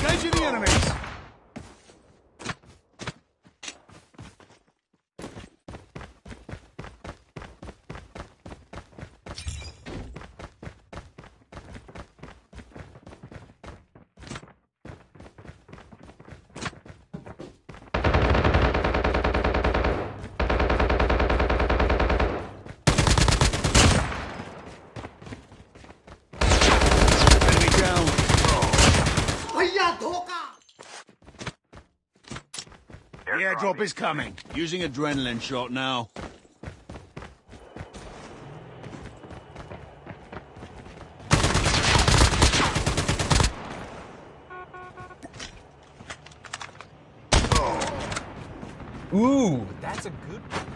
Engaging the enemies! The airdrop is coming. Using adrenaline shot now. Ooh, that's a good one.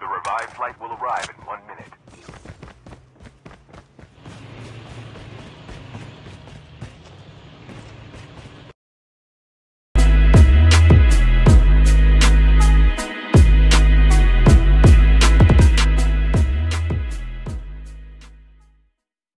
The revived flight will arrive in 1 minute.